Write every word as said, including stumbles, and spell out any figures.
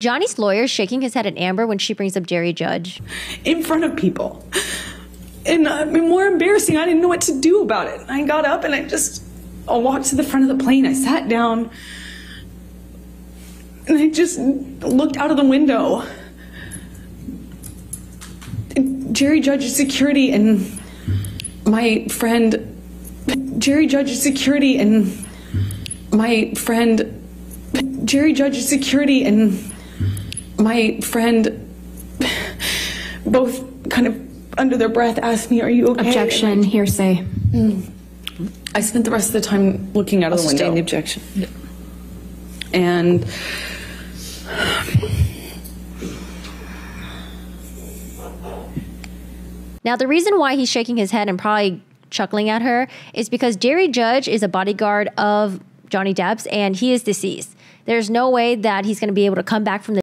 Johnny's lawyer is shaking his head at Amber when she brings up Jerry Judge. In front of people. And uh, more embarrassing, I didn't know what to do about it. I got up and I just I walked to the front of the plane. I sat down and I just looked out of the window. And Jerry Judge's security and my friend... Jerry Judge's security and my friend... Jerry Judge's security and... my friend both kind of under their breath asked me, are you okay? Objection, hearsay. Mm. I spent the rest of the time looking out of the window. Sustain the objection. Yeah. And now the reason why he's shaking his head and probably chuckling at her is because Jerry Judge is a bodyguard of Johnny Depp's and he is deceased. There's no way that he's going to be able to come back from the